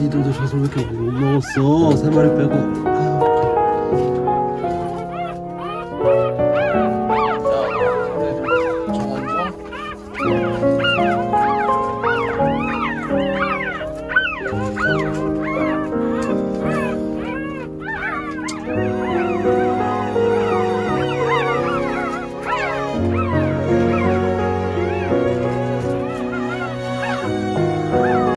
니들도 자손 왜 이렇게 무너웠어? 세 마리 빼고.